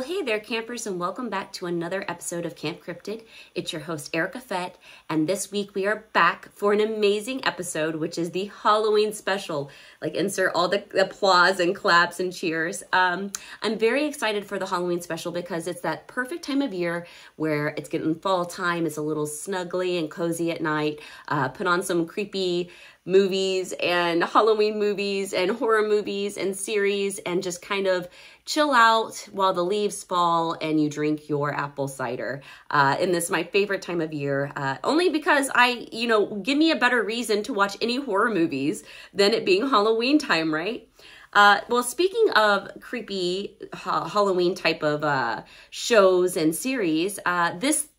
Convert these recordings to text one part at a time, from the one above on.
Well, hey there, campers, and welcome back to another episode of Camp Cryptid. It's your host, Erica Fett, and this week we are back for an amazing episode, which is the Halloween special. Like, insert all the applause and claps and cheers. I'm very excited for the Halloween special because it's that perfect time of year where it's getting fall time, it's a little snuggly and cozy at night, put on some creepy movies and Halloween movies and horror movies and series and just kind of chill out while the leaves fall and you drink your apple cider. And this is my favorite time of year, only because give me a better reason to watch any horror movies than it being Halloween time, right? Well, speaking of creepy Halloween type of shows and series,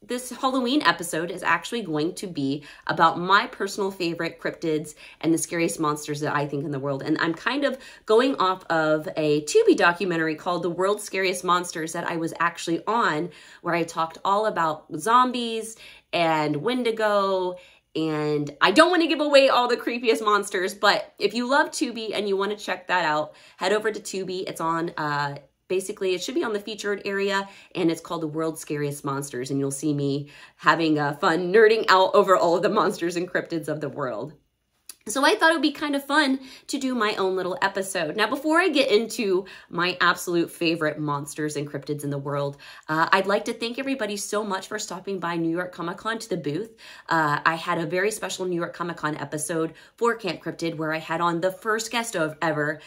this Halloween episode is actually going to be about my personal favorite cryptids and the scariest monsters that I think in the world. And I'm kind of going off of a Tubi documentary called The World's Scariest Monsters that I was actually on, where I talked all about zombies and Wendigo. And I don't want to give away all the creepiest monsters, but if you love Tubi and you want to check that out, head over to Tubi. It's on, basically, it should be on the featured area, and it's called The World's Scariest Monsters, and you'll see me having fun nerding out over all of the monsters and cryptids of the world. So I thought it would be kind of fun to do my own little episode. Now, before I get into my absolute favorite monsters and cryptids in the world, I'd like to thank everybody so much for stopping by New York Comic Con to the booth. I had a very special New York Comic Con episode for Camp Cryptid where I had on the first guest of ever,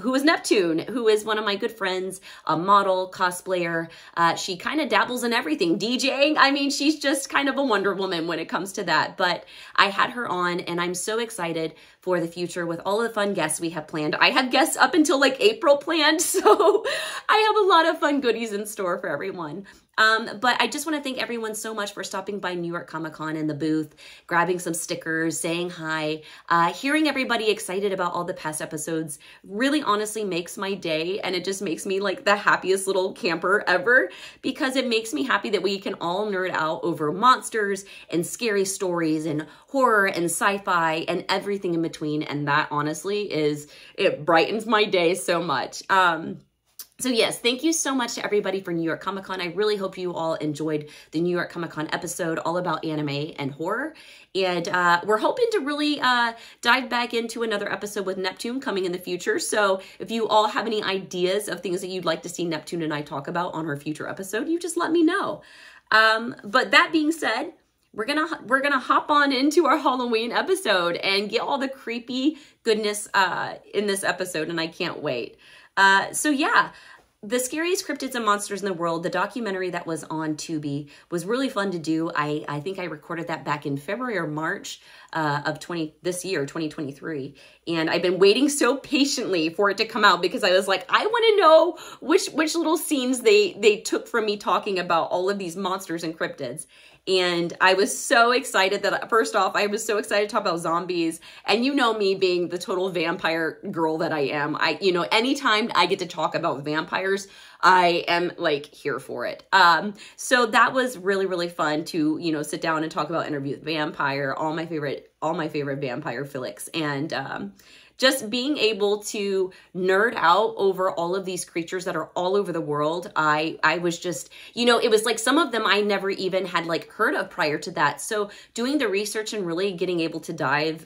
who was Neptune, who is one of my good friends, a model, cosplayer. She kind of dabbles in everything, DJing. I mean, she's just kind of a Wonder Woman when it comes to that. But I had her on, and I'm so excited for the future with all the fun guests we have planned. I have guests up until like April planned, so I have a lot of fun goodies in store for everyone. But I just want to thank everyone so much for stopping by New York Comic Con in the booth, grabbing some stickers, saying hi, hearing everybody excited about all the past episodes really honestly makes my day. And it just makes me like the happiest little camper ever, because it makes me happy that we can all nerd out over monsters and scary stories and horror and sci-fi and everything in between. And that honestly it brightens my day so much. So yes, thank you so much to everybody for New York Comic Con. I really hope you all enjoyed the New York Comic Con episode all about anime and horror. And we're hoping to really dive back into another episode with Neptune coming in the future. So if you all have any ideas of things that you'd like to see Neptune and I talk about on her future episode, you just let me know. But that being said, we're gonna hop on into our Halloween episode and get all the creepy goodness in this episode, and I can't wait. So yeah, The Scariest Cryptids and Monsters in the World, the documentary that was on Tubi, was really fun to do. I think I recorded that back in February or March of this year, 2023. And I've been waiting so patiently for it to come out because I was like, I want to know which little scenes they took from me talking about all of these monsters and cryptids. And I was so excited that, first off, I was so excited to talk about zombies. And you know me being the total vampire girl that I am. Anytime I get to talk about vampires, I am like here for it. So that was really, really fun to, sit down and talk about Interview with Vampire, all my favorite vampire flicks. And, just being able to nerd out over all of these creatures that are all over the world. I was just, it was like some of them I never even had like heard of prior to that. So doing the research and really being able to dive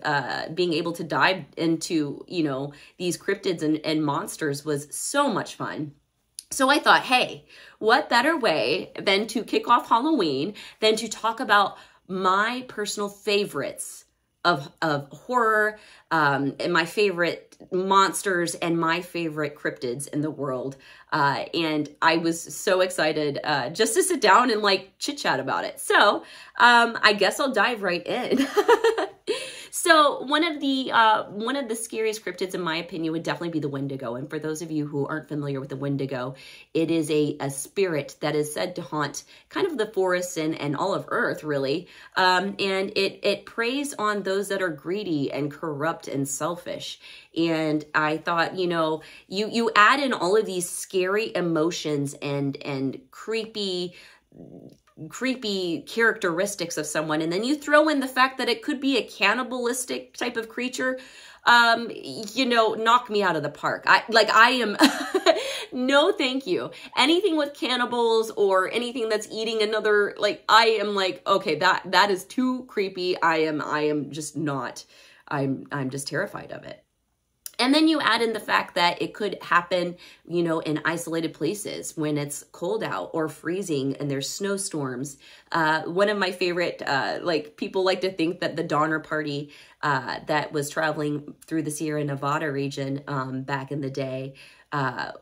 into, these cryptids and monsters was so much fun. So I thought, hey, what better way than to kick off Halloween than to talk about my personal favorites of horror, and my favorite monsters and my favorite cryptids in the world. And I was so excited just to sit down and like chit chat about it. So I guess I'll dive right in. So one of the scariest cryptids, in my opinion, would definitely be the Wendigo. And for those of you who aren't familiar with the Wendigo, it is a spirit that is said to haunt kind of the forests and all of Earth, really. And it preys on those that are greedy and corrupt and selfish. And I thought, you add in all of these scary emotions and creepy creepy characteristics of someone, and then you throw in the fact that it could be a cannibalistic type of creature, you know, knock me out of the park. I am, no, thank you. Anything with cannibals or anything that's eating another, like, I am like, okay, that is too creepy. I am just not, I'm just terrified of it. And then you add in the fact that it could happen, you know, in isolated places when it's cold out or freezing and there's snowstorms. One of my favorite, like, people like to think that the Donner Party that was traveling through the Sierra Nevada region back in the day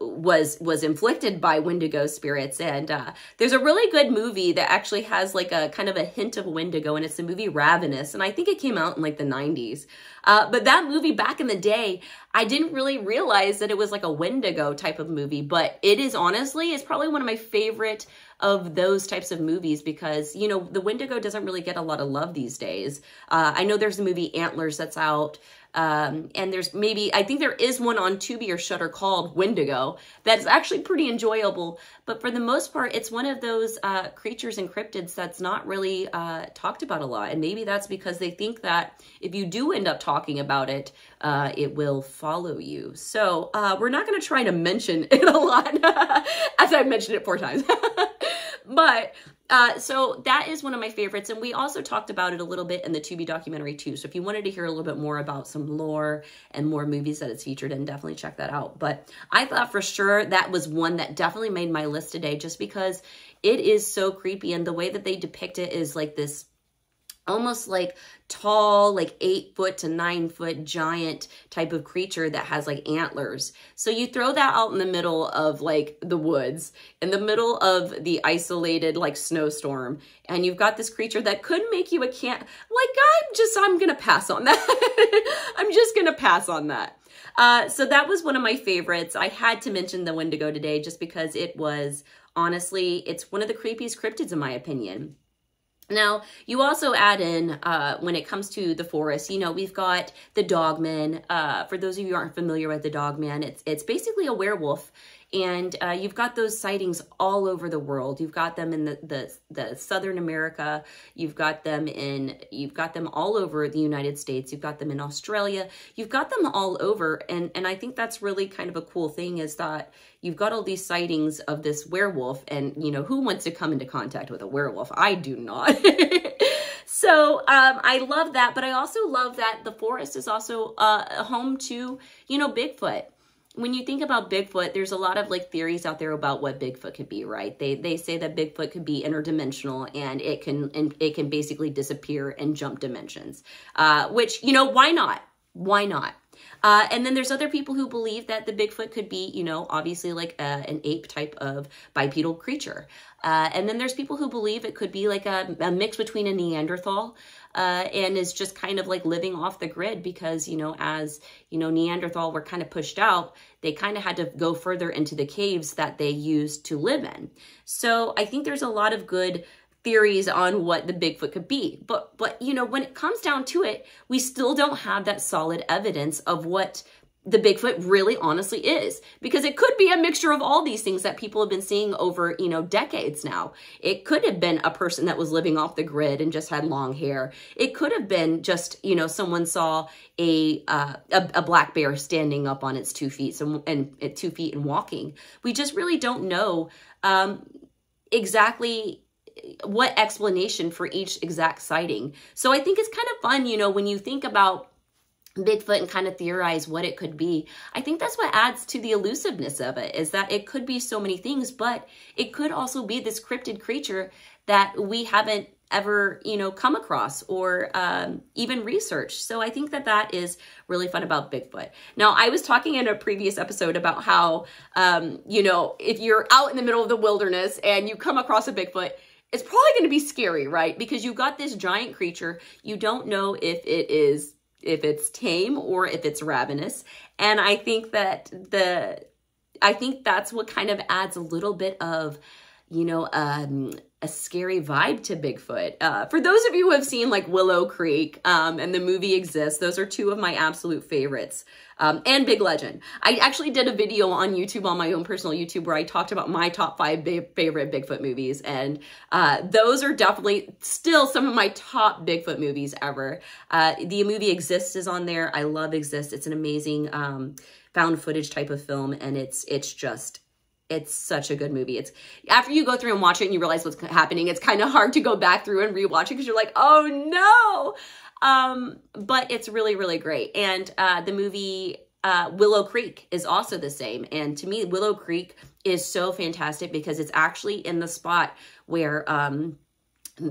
was inflicted by Wendigo spirits. And there's a really good movie that actually has like a kind of a hint of Wendigo, and it's the movie Ravenous. And I think it came out in like the 90s. But that movie back in the day, I didn't really realize that it was like a Wendigo type of movie, but it is honestly, it's probably one of my favorite of those types of movies because, you know, the Wendigo doesn't really get a lot of love these days. I know there's the movie Antlers that's out. And there's maybe, I think there is one on Tubi or Shutter called Wendigo that's actually pretty enjoyable. But for the most part, it's one of those creatures and cryptids that's not really talked about a lot. And maybe that's because they think that if you do end up talking about it, it will follow you. So we're not going to try to mention it a lot, as I've mentioned it 4 times. But so that is one of my favorites. And we also talked about it a little bit in the Tubi documentary too. So if you wanted to hear a little bit more about some lore and more movies that it's featured in, definitely check that out. But I thought for sure that was one that definitely made my list today just because it is so creepy. And the way that they depict it is like this almost like tall, like 8-foot to 9-foot giant type of creature that has like antlers. So you throw that out in the middle of like the woods, in the middle of the isolated like snowstorm, and you've got this creature that could make you a I'm gonna pass on that. I'm just gonna pass on that. So that was one of my favorites. I had to mention the Wendigo today just because it was, honestly, it's one of the creepiest cryptids in my opinion. Now, you also add in, when it comes to the forest, you know, we've got the Dogman. For those of you who aren't familiar with the Dogman, it's basically a werewolf. And you've got those sightings all over the world. You've got them in the Southern America. You've got them all over the United States. You've got them in Australia. You've got them all over. And I think that's really kind of a cool thing is that you've got all these sightings of this werewolf. And, you know, who wants to come into contact with a werewolf? I do not. So I love that. But I also love that the forest is also home to, you know, Bigfoot. When you think about Bigfoot, there's a lot of like theories out there about what Bigfoot could be, right? They say that Bigfoot could be interdimensional and it can basically disappear and jump dimensions, which, you know, why not? Why not? And then there's other people who believe that the Bigfoot could be, you know, obviously like an ape type of bipedal creature. And then there's people who believe it could be like a mix between a Neanderthal and is just kind of like living off the grid because, you know, as, you know, Neanderthal were kind of pushed out, they kind of had to go further into the caves that they used to live in. So I think there's a lot of good theories on what the Bigfoot could be. But you know, when it comes down to it, we still don't have that solid evidence of what the Bigfoot really honestly is, because it could be a mixture of all these things that people have been seeing over, you know, decades now. It could have been a person that was living off the grid and just had long hair. It could have been just, you know, someone saw a black bear standing up on its 2 feet and walking. We just really don't know exactly what explanation for each exact sighting. So I think it's kind of fun, you know, when you think about Bigfoot and kind of theorize what it could be. I think that's what adds to the elusiveness of it, is that it could be so many things, but it could also be this cryptid creature that we haven't ever, you know, come across or even research. So I think that that is really fun about Bigfoot. Now, I was talking in a previous episode about how, you know, if you're out in the middle of the wilderness and you come across a Bigfoot, it's probably going to be scary, right? Because you've got this giant creature. You don't know if it's tame or if it's ravenous. And I think that I think that's what kind of adds a little bit of, you know, a scary vibe to Bigfoot. For those of you who have seen like Willow Creek and the movie Exist, those are two of my absolute favorites. And Big Legend. I actually did a video on YouTube, on my own personal YouTube, where I talked about my top 5 favorite Bigfoot movies. And those are definitely still some of my top Bigfoot movies ever. The movie Exist is on there. I love Exist. It's an amazing found footage type of film. And it's just... it's such a good movie. It's after you go through and watch it and you realize what's happening, it's kind of hard to go back through and rewatch it because you're like, oh no. But it's really, really great. And the movie Willow Creek is also the same. And to me, Willow Creek is so fantastic because it's actually in the spot where,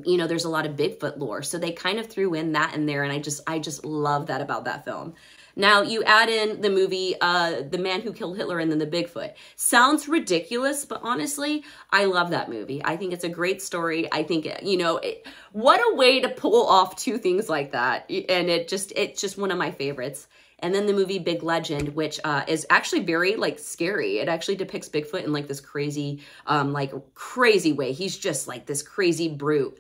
you know, there's a lot of Bigfoot lore. So they kind of threw in that in there. And I just love that about that film. Now, you add in the movie, The Man Who Killed Hitler, and then the Bigfoot. Sounds ridiculous, but honestly, I love that movie. I think it's a great story. I think, you know, what a way to pull off two things like that. And it's just one of my favorites. And then the movie Big Legend, which is actually very, like, scary. It actually depicts Bigfoot in, like, this crazy, crazy way. He's just, like, this crazy brute.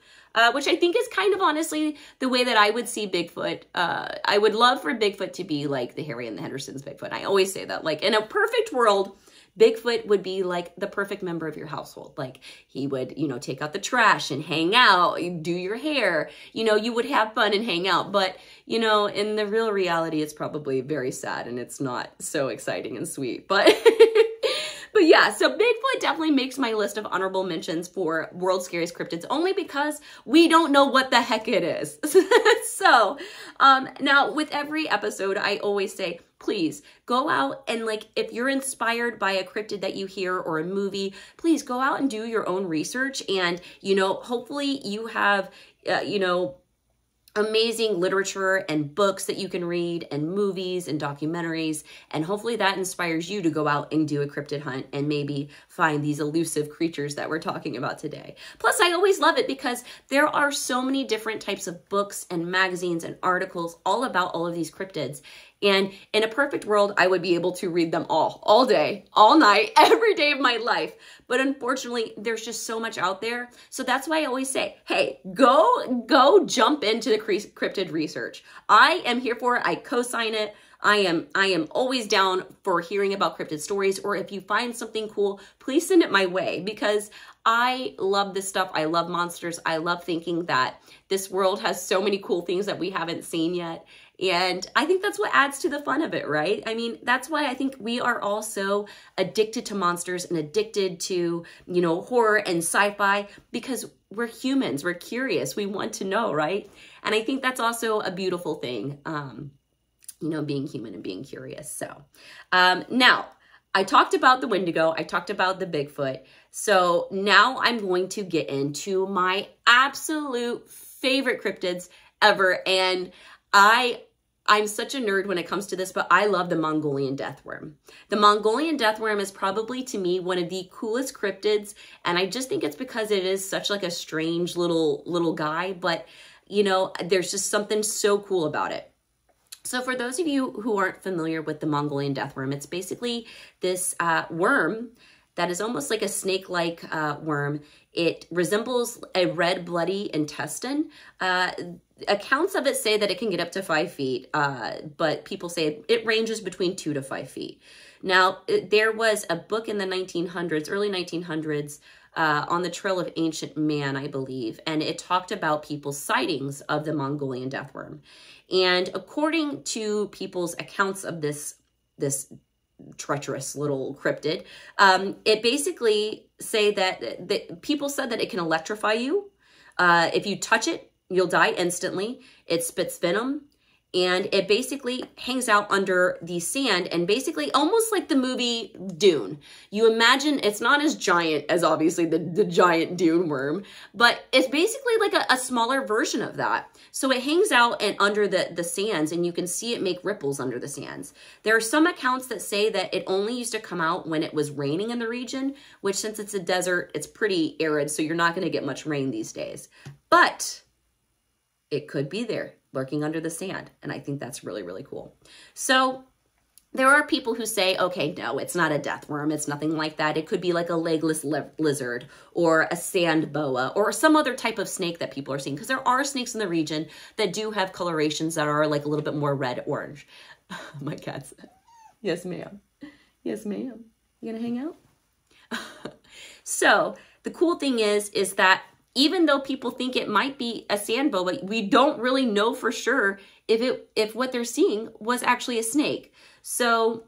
Which I think is kind of honestly the way that I would see Bigfoot. I would love for Bigfoot to be like the Harry and the Hendersons Bigfoot. I always say that. Like, in a perfect world, Bigfoot would be like the perfect member of your household. Like, he would, you know, take out the trash and hang out, do your hair. You know, you would have fun and hang out. But, you know, in the real reality, it's probably very sad and it's not so exciting and sweet. But... but yeah, so Bigfoot definitely makes my list of honorable mentions for World's Scariest Cryptids only because we don't know what the heck it is. So now with every episode, I always say, please go out and like, if you're inspired by a cryptid that you hear or a movie, please go out and do your own research. And, you know, hopefully you have, you know, amazing literature and books that you can read and movies and documentaries. And hopefully that inspires you to go out and do a cryptid hunt and maybe find these elusive creatures that we're talking about today. Plus, I always love it because there are so many different types of books and magazines and articles all about all of these cryptids. And in a perfect world, I would be able to read them all day, all night, every day of my life. But unfortunately, there's just so much out there. So that's why I always say, hey, go jump into the cryptid research. I am here for it. I co-sign it. I am always down for hearing about cryptid stories, or if you find something cool, please send it my way because I love this stuff. I love monsters. I love thinking that this world has so many cool things that we haven't seen yet. And I think that's what adds to the fun of it, right? I mean, that's why I think we are all so addicted to monsters and addicted to, you know, horror and sci-fi because we're humans, we're curious, we want to know, right? And I think that's also a beautiful thing. You know, being human and being curious. So now I talked about the Wendigo. I talked about the Bigfoot. So now I'm going to get into my absolute favorite cryptids ever. And I'm such a nerd when it comes to this, but I love the Mongolian death worm. The Mongolian death worm is probably to me one of the coolest cryptids. And I just think it's because it is such like a strange little guy, but you know, there's just something so cool about it. So for those of you who aren't familiar with the Mongolian death worm, it's basically this worm that is almost like a snake-like worm. It resembles a red bloody intestine. Accounts of it say that it can get up to 5 feet, but people say it ranges between 2 to 5 feet. Now, there was a book in the 1900s, early 1900s, on the Trail of Ancient Man, I believe, and it talked about people's sightings of the Mongolian death worm. And according to people's accounts of this treacherous little cryptid, it basically say that people said that it can electrify you. If you touch it, you'll die instantly. It spits venom. And it basically hangs out under the sand and basically almost like the movie Dune. You imagine it's not as giant as obviously the giant Dune worm, but it's basically like a smaller version of that. So it hangs out and under the sands and you can see it make ripples under the sands. There are some accounts that say that it only used to come out when it was raining in the region, which since it's a desert, it's pretty arid. So you're not gonna get much rain these days, but it could be there, lurking under the sand. And I think that's really, really cool. So There are people who say, okay, no, it's not a death worm. It's nothing like that. It could be like a legless lizard or a sand boa or some other type of snake that people are seeing, because there are snakes in the region that do have colorations that are like a little bit more red, orange. Oh, my cats. Yes, ma'am. Yes, ma'am. You gonna hang out? So the cool thing is that even though people think it might be a sand boa, we don't really know for sure if what they're seeing was actually a snake. So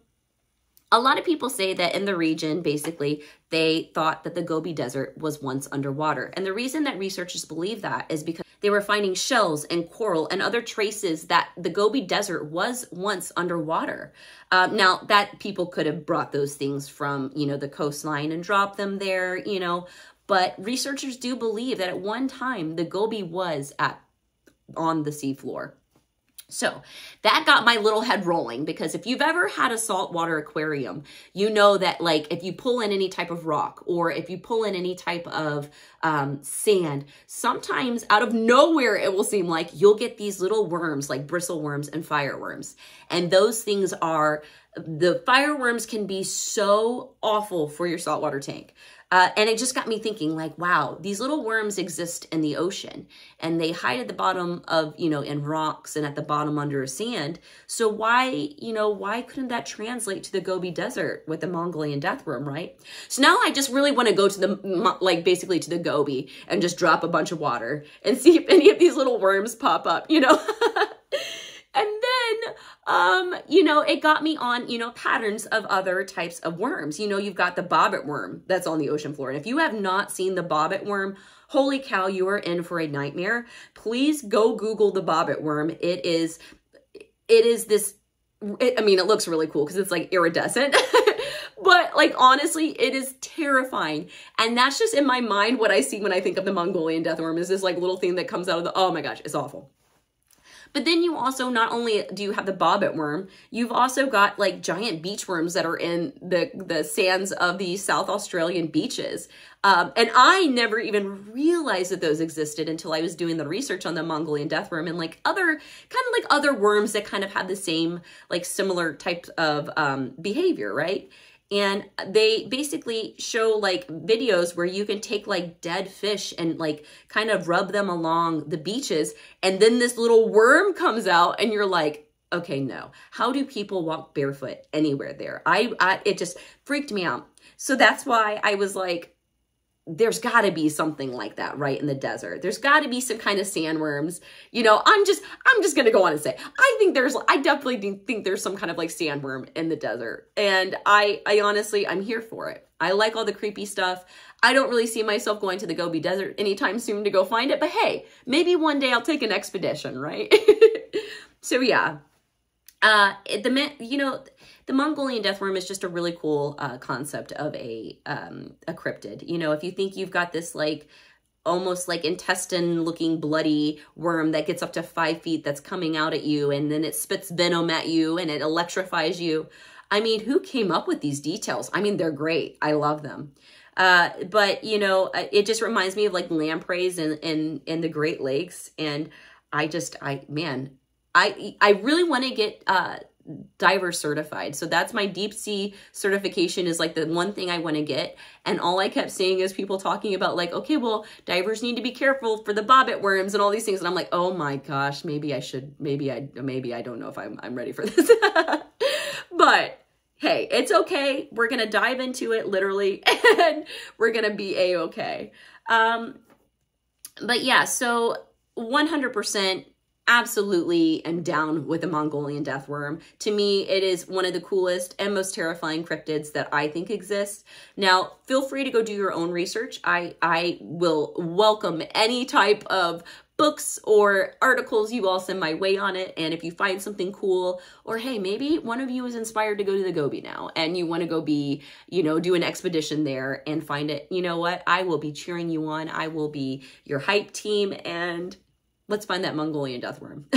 a lot of people say that in the region, basically, they thought that the Gobi Desert was once underwater. And the reason that researchers believe that is because they were finding shells and coral and other traces that the Gobi Desert was once underwater. Now, that people could have brought those things from, you know, the coastline and dropped them there, you know, but researchers do believe that at one time the Gobi was on the seafloor. So that got my little head rolling, because if you've ever had a saltwater aquarium, you know that, like, if you pull in any type of rock or if you pull in any type of sand, sometimes out of nowhere, it will seem like you'll get these little worms like bristle worms and fireworms. And those things are, the fireworms can be so awful for your saltwater tank. And it just got me thinking, like, wow, these little worms exist in the ocean and they hide at the bottom of, you know, in rocks and at the bottom under sand. So why, you know, why couldn't that translate to the Gobi Desert with the Mongolian death worm, right? So now I just really want to go to the, like, basically to the Gobi and just drop a bunch of water and see if any of these little worms pop up, you know? And then, you know, it got me on, you know, patterns of other types of worms. You know, you've got the bobbit worm that's on the ocean floor. And if you have not seen the bobbit worm, holy cow, you are in for a nightmare. Please go Google the bobbit worm. It is this, I mean, it looks really cool because it's like iridescent. But, like, honestly, it is terrifying. And that's just in my mind what I see when I think of the Mongolian death worm is this, like, little thing that comes out of the, oh my gosh, it's awful. But then you also, not only do you have the bobbit worm, you've also got, like, giant beach worms that are in the sands of the South Australian beaches. And I never even realized that those existed until I was doing the research on the Mongolian death worm and, like, other worms that kind of have the same, like, similar types of behavior, right? And they basically show, like, videos where you can take, like, dead fish and, like, kind of rub them along the beaches. And then this little worm comes out and you're like, okay, no. How do people walk barefoot anywhere there? It just freaked me out. So that's why I was like, there's got to be something like that, right, in the desert. There's got to be some kind of sandworms. You know, I'm just going to go on and say, I definitely think there's some kind of, like, sandworm in the desert. And I honestly, I'm here for it. I like all the creepy stuff. I don't really see myself going to the Gobi Desert anytime soon to go find it, but hey, maybe one day I'll take an expedition, right? So yeah. The Mongolian death worm is just a really cool concept of a cryptid. You know, if you think you've got this, like, almost like intestine looking bloody worm that gets up to 5 feet that's coming out at you, and then it spits venom at you and it electrifies you. I mean, who came up with these details? I mean, they're great. I love them. But, you know, it just reminds me of, like, lampreys in the Great Lakes. And I really want to get diver certified. So that's my deep sea certification, is like the one thing I want to get. And all I kept seeing is people talking about, like, okay, well, divers need to be careful for the bobbit worms and all these things. And I'm like, oh my gosh, maybe I don't know if I'm ready for this. But hey, it's okay. We're going to dive into it literally and we're going to be a-okay. But yeah, so 100%, absolutely am down with the Mongolian death worm. To me, it is one of the coolest and most terrifying cryptids that I think exists. Now, feel free to go do your own research. I will welcome any type of books or articles you all send my way on it. And if you find something cool, or hey, maybe one of you is inspired to go to the Gobi now and you want to go do an expedition there and find it, you know what? I will be cheering you on. I will be your hype team, and let's find that Mongolian death worm.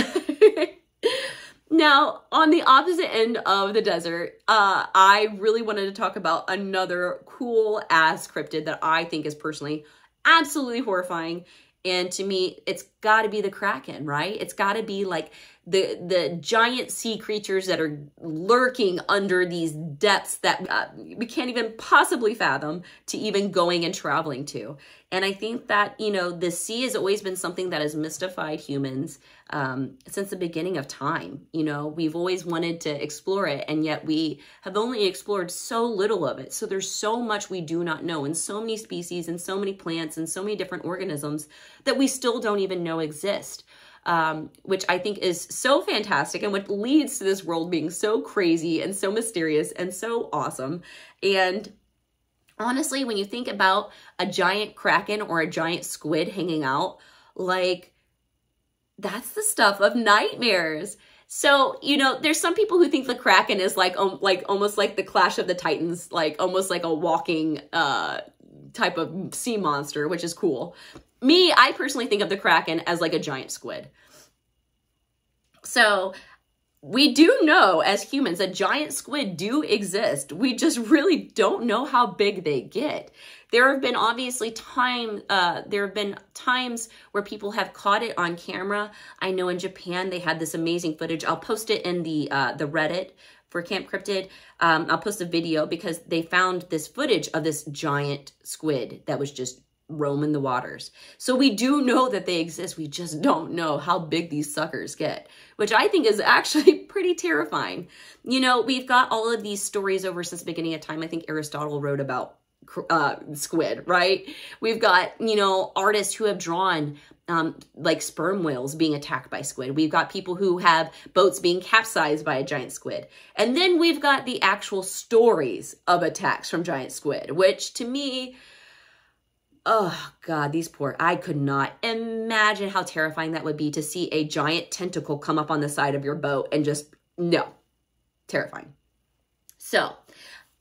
Now, on the opposite end of the desert, I really wanted to talk about another cool ass cryptid that I think is personally absolutely horrifying. And to me, it's got to be the Kraken, right? It's got to be like the giant sea creatures that are lurking under these depths that we can't even possibly fathom to even going and traveling to. And I think that, you know, the sea has always been something that has mystified humans since the beginning of time. You know, we've always wanted to explore it, and yet we have only explored so little of it. So there's so much we do not know, and so many species and so many plants and so many different organisms that we still don't even know exist, which I think is so fantastic, and what leads to this world being so crazy and so mysterious and so awesome. And honestly, when you think about a giant kraken or a giant squid hanging out, like, that's the stuff of nightmares. So, you know, there's some people who think the Kraken is like almost like the Clash of the Titans, like almost like a walking type of sea monster, which is cool. Me, I personally think of the Kraken as like a giant squid. So we do know as humans that giant squid do exist. We just really don't know how big they get. There have been obviously times where people have caught it on camera. I know in Japan they had this amazing footage. I'll post it in the Reddit for Camp Cryptid. I'll post a video because they found this footage of this giant squid that was just roaming the waters. So we do know that they exist. We just don't know how big these suckers get, which I think is actually pretty terrifying. You know, we've got all of these stories over since the beginning of time. I think Aristotle wrote about squid, right? We've got, you know, artists who have drawn like sperm whales being attacked by squid. We've got people who have boats being capsized by a giant squid. And then we've got the actual stories of attacks from giant squid, which to me, oh God, these poor, I could not imagine how terrifying that would be to see a giant tentacle come up on the side of your boat and just, no, terrifying. So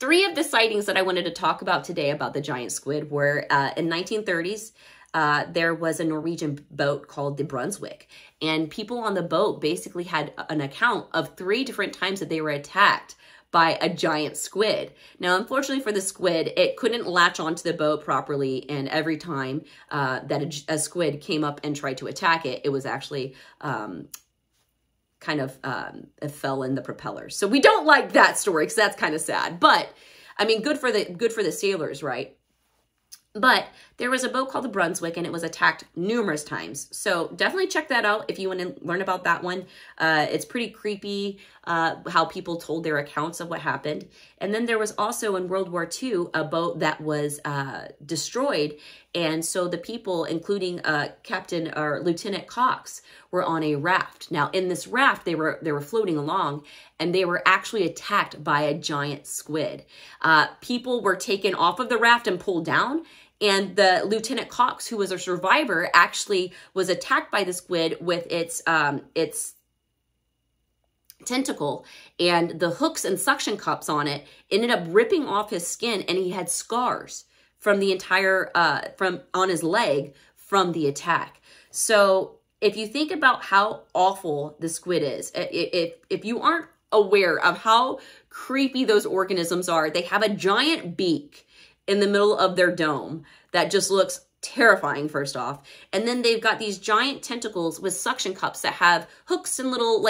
3 of the sightings that I wanted to talk about today about the giant squid were in 1930s, there was a Norwegian boat called the Brunswick, and people on the boat basically had an account of 3 different times that they were attacked by a giant squid. Now, unfortunately for the squid, it couldn't latch onto the boat properly, and every time that a squid came up and tried to attack it, it was actually it fell in the propeller. So we don't like that story because that's kind of sad. But I mean, good for the sailors, right? But there was a boat called the Brunswick, and it was attacked numerous times. So definitely check that out if you want to learn about that one. It's pretty creepy how people told their accounts of what happened. And then there was also in World War II a boat that was destroyed. And so the people, including Captain or Lieutenant Cox, were on a raft. Now in this raft, they were floating along, and they were actually attacked by a giant squid. People were taken off of the raft and pulled down. And the Lieutenant Cox, who was a survivor, actually was attacked by the squid with its tentacle, and the hooks and suction cups on it ended up ripping off his skin, and he had scars from the entire on his leg from the attack. So if you think about how awful the squid is, if you aren't aware of how creepy those organisms are, they have a giant beak in the middle of their dome that just looks terrifying, first off. And then they've got these giant tentacles with suction cups that have hooks and little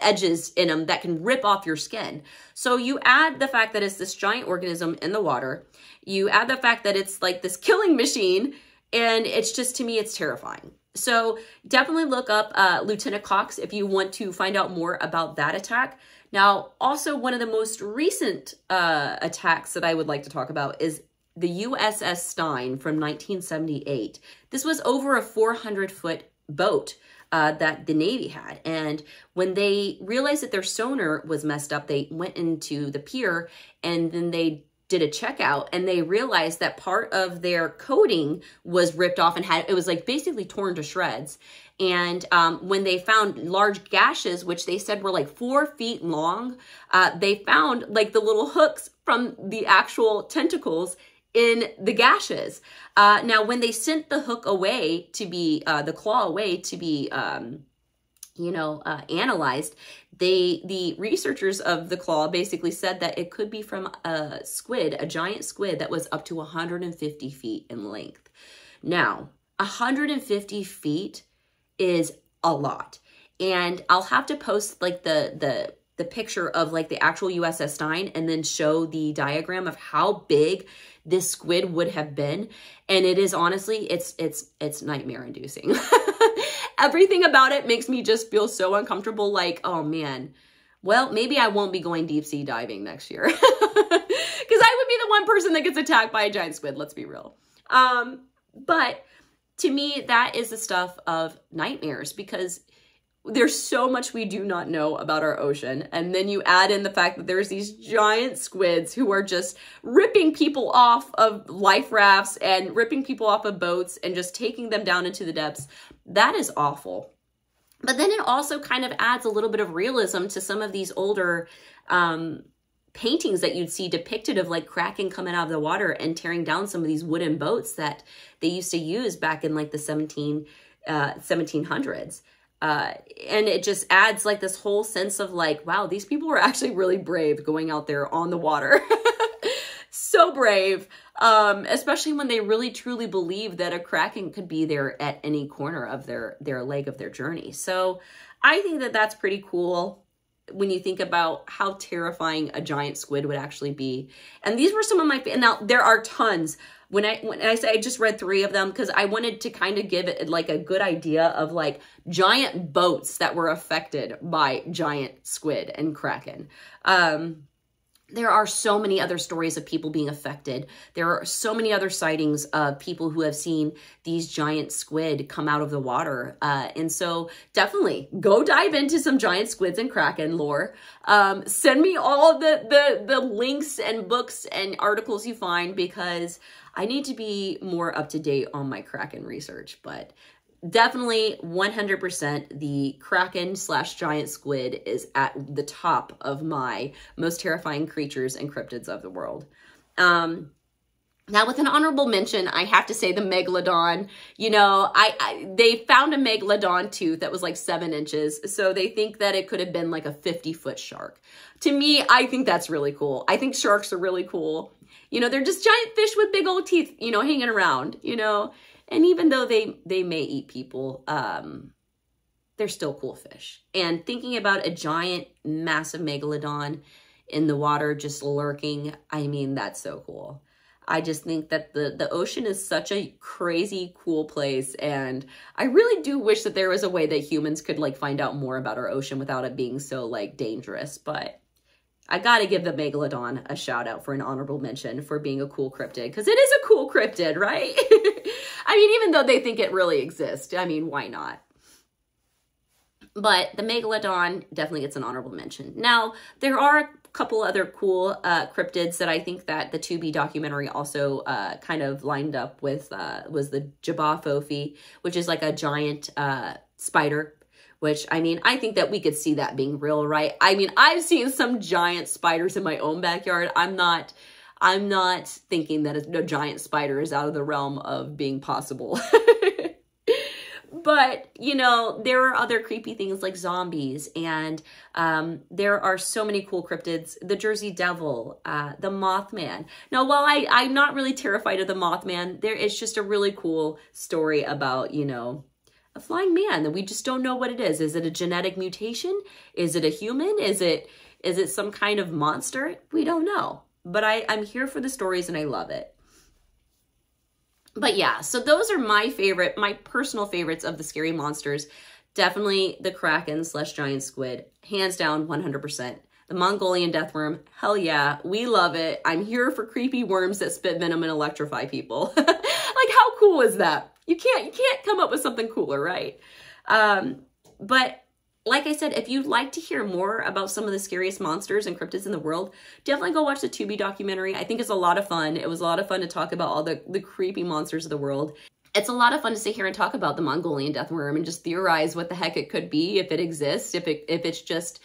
edges in them that can rip off your skin. So you add the fact that it's this giant organism in the water, you add the fact that it's like this killing machine, and it's just, to me, it's terrifying. So definitely look up Lieutenant Cox if you want to find out more about that attack. Now, also one of the most recent attacks that I would like to talk about is the USS Stein from 1978. This was over a 400-foot boat that the Navy had. And when they realized that their sonar was messed up, they went into the pier, and then they did a checkout, and they realized that part of their coating was ripped off and had, it was like basically torn to shreds. And when they found large gashes, which they said were like 4 feet long, they found like the little hooks from the actual tentacles in the gashes. Now, when they sent the hook away to be, the claw away to be, analyzed, the researchers of the claw basically said that it could be from a giant squid that was up to 150 feet in length. Now, 150 feet is a lot. And I'll have to post like the picture of like the actual USS Stein and then show the diagram of how big this squid would have been. And it is honestly, it's nightmare inducing. Everything about it makes me just feel so uncomfortable. Like, oh man, well, maybe I won't be going deep sea diving next year because I would be the one person that gets attacked by a giant squid. Let's be real. But to me, that is the stuff of nightmares because there's so much we do not know about our ocean. And then you add in the fact that there's these giant squids who are just ripping people off of life rafts and ripping people off of boats and just taking them down into the depths. That is awful. But then it also kind of adds a little bit of realism to some of these older paintings that you'd see depicted of like Kraken coming out of the water and tearing down some of these wooden boats that they used to use back in like the 1700s. And it just adds like this whole sense of like, wow, these people were actually really brave going out there on the water. So brave, especially when they really truly believe that a Kraken could be there at any corner of their leg of their journey. So I think that that's pretty cool when you think about how terrifying a giant squid would actually be. And these were some of my, and now there are tons. When I say I just read 3 of them because I wanted to kind of give it like a good idea of like giant boats that were affected by giant squid and Kraken. There are so many other stories of people being affected. There are so many other sightings of people who have seen these giant squid come out of the water. And so definitely go dive into some giant squids and Kraken lore. Send me all the links and books and articles you find because I need to be more up to date on my Kraken research. But definitely 100% the Kraken / giant squid is at the top of my most terrifying creatures and cryptids of the world. Now with an honorable mention, I have to say the Megalodon. You know, they found a Megalodon tooth that was like 7 inches. So they think that it could have been like a 50-foot shark. To me, I think that's really cool. I think sharks are really cool. You know, they're just giant fish with big old teeth, you know, hanging around, you know. And even though they may eat people, they're still cool fish. And thinking about a giant, massive Megalodon in the water just lurking, I mean, that's so cool. I just think that the ocean is such a crazy, cool place. And I really do wish that there was a way that humans could, like, find out more about our ocean without it being so, like, dangerous. But I gotta give the Megalodon a shout out for an honorable mention for being a cool cryptid, because it is a cool cryptid, right? I mean, even though they think it really exists, I mean, why not? But the Megalodon definitely gets an honorable mention. Now, there are a couple other cool cryptids that I think that the Tubi documentary also kind of lined up with, was the Jabba, which is like a giant spider. Which, I mean, I think that we could see that being real, right? I mean, I've seen some giant spiders in my own backyard. I'm not thinking that a giant spider is out of the realm of being possible. But, you know, there are other creepy things like zombies. And there are so many cool cryptids. The Jersey Devil, the Mothman. Now, while I'm not really terrified of the Mothman, there is just a really cool story about, you know, a flying man that we just don't know what it is. Is it a genetic mutation? Is it a human? Is it some kind of monster? We don't know. But I'm here for the stories and I love it. But yeah, so those are my personal favorites of the scary monsters. Definitely the Kraken / giant squid. Hands down, 100%. The Mongolian death worm. Hell yeah, we love it. I'm here for creepy worms that spit venom and electrify people. Like, how cool is that? You can't come up with something cooler, right? But like I said, if you'd like to hear more about some of the scariest monsters and cryptids in the world, definitely go watch the Tubi documentary. I think it's a lot of fun. It was a lot of fun to talk about all the creepy monsters of the world. It's a lot of fun to sit here and talk about the Mongolian death worm and just theorize what the heck it could be, if it exists, if it's just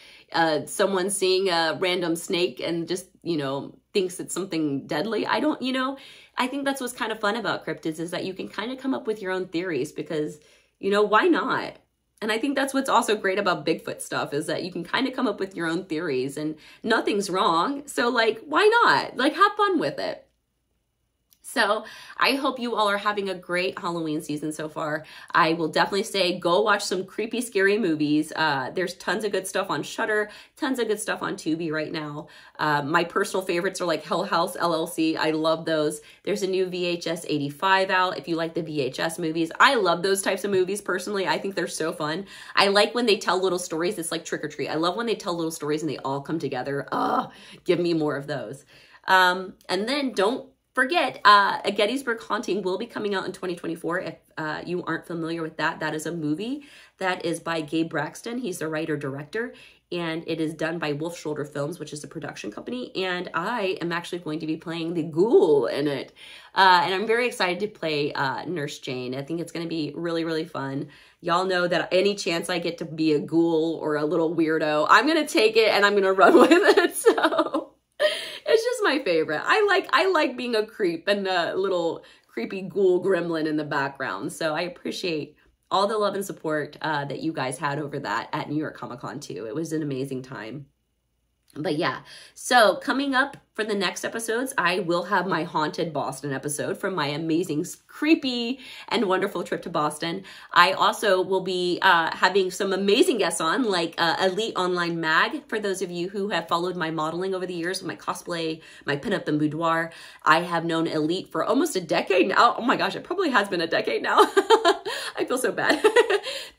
someone seeing a random snake and just, you know, thinks it's something deadly. I don't, you know, I think that's what's kind of fun about cryptids is that you can kind of come up with your own theories because, you know, why not? And I think that's what's also great about Bigfoot stuff is that you can kind of come up with your own theories and nothing's wrong. So like, why not? Like, have fun with it. So I hope you all are having a great Halloween season so far. I will definitely say go watch some creepy, scary movies. There's tons of good stuff on Shutter, tons of good stuff on Tubi right now. My personal favorites are like Hell House LLC. I love those. There's a new VHS 85 out if you like the VHS movies. I love those types of movies personally. I think they're so fun. I like when they tell little stories. It's like Trick or Treat. I love when they tell little stories and they all come together. Oh, give me more of those. And then don't forget, A Gettysburg Haunting will be coming out in 2024. If you aren't familiar with that, that is a movie that is by Gabe Braxton. He's the writer-director, and it is done by Wolf Shoulder Films, which is the production company, and I am actually going to be playing the ghoul in it. And I'm very excited to play Nurse Jane. I think it's going to be really, really fun. Y'all know that any chance I get to be a ghoul or a little weirdo, I'm going to take it and I'm going to run with it, so... It's just my favorite. I like being a creep and a little creepy ghoul gremlin in the background. So I appreciate all the love and support that you guys had over that at New York Comic Con too. It was an amazing time. But yeah, so coming up for the next episodes, I will have my Haunted Boston episode from my amazing, creepy, and wonderful trip to Boston. I also will be having some amazing guests on, like Elite Online Mag. For those of you who have followed my modeling over the years, my cosplay, my pinup and boudoir, I have known Elite for almost a decade now. Oh my gosh, it probably has been a decade now. I feel so bad.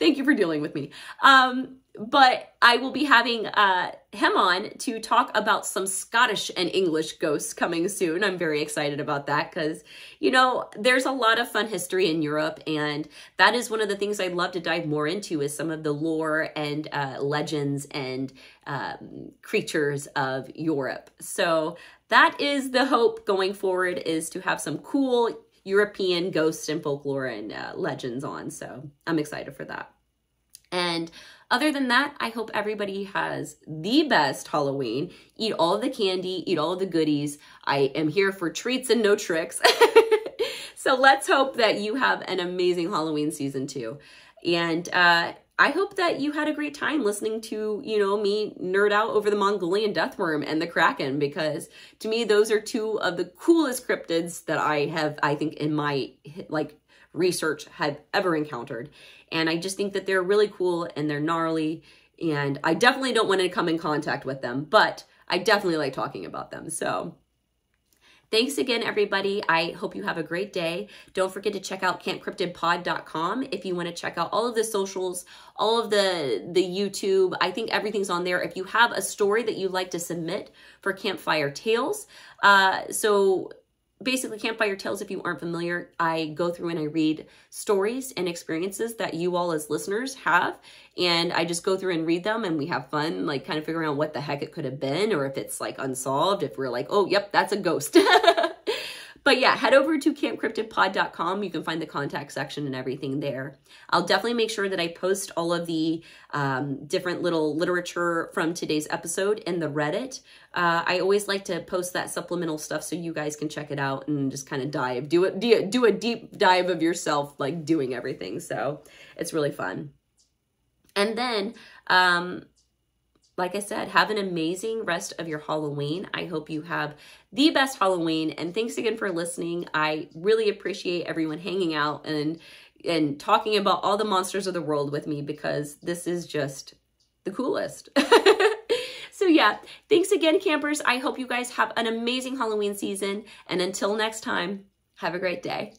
Thank you for dealing with me. But I will be having him on to talk about some Scottish and English ghosts coming soon. I'm very excited about that because, you know, there's a lot of fun history in Europe, and that is one of the things I'd love to dive more into is some of the lore and legends and creatures of Europe. So that is the hope going forward, is to have some cool European ghosts and folklore and legends on. So I'm excited for that. And other than that, I hope everybody has the best Halloween. Eat all the candy, eat all the goodies. I am here for treats and no tricks. So let's hope that you have an amazing Halloween season too. And I hope that you had a great time listening to, you know, me nerd out over the Mongolian death worm and the Kraken, because to me, those are two of the coolest cryptids that I have, I think, in my, like, research have ever encountered. And I just think that they're really cool and they're gnarly, and I definitely don't want to come in contact with them, but I definitely like talking about them. So thanks again, everybody. I hope you have a great day. Don't forget to check out campcryptidpod.com if you want to check out all of the socials, all of the YouTube. I think everything's on there. If you have a story that you'd like to submit for Campfire Tales, so basically, Campfire Tales, if you aren't familiar, I go through and I read stories and experiences that you all as listeners have, and I just go through and read them, and we have fun, like, kind of figuring out what the heck it could have been, or if it's, like, unsolved, if we're like, oh, yep, that's a ghost. But yeah, head over to campcryptidpod.com. You can find the contact section and everything there. I'll definitely make sure that I post all of the different little literature from today's episode in the Reddit. I always like to post that supplemental stuff so you guys can check it out and just kind of dive, do a deep dive of yourself, like doing everything. So it's really fun. And then, like I said, have an amazing rest of your Halloween. I hope you have the best Halloween. And thanks again for listening. I really appreciate everyone hanging out and talking about all the monsters of the world with me, because this is just the coolest. So yeah, thanks again, campers. I hope you guys have an amazing Halloween season. And until next time, have a great day.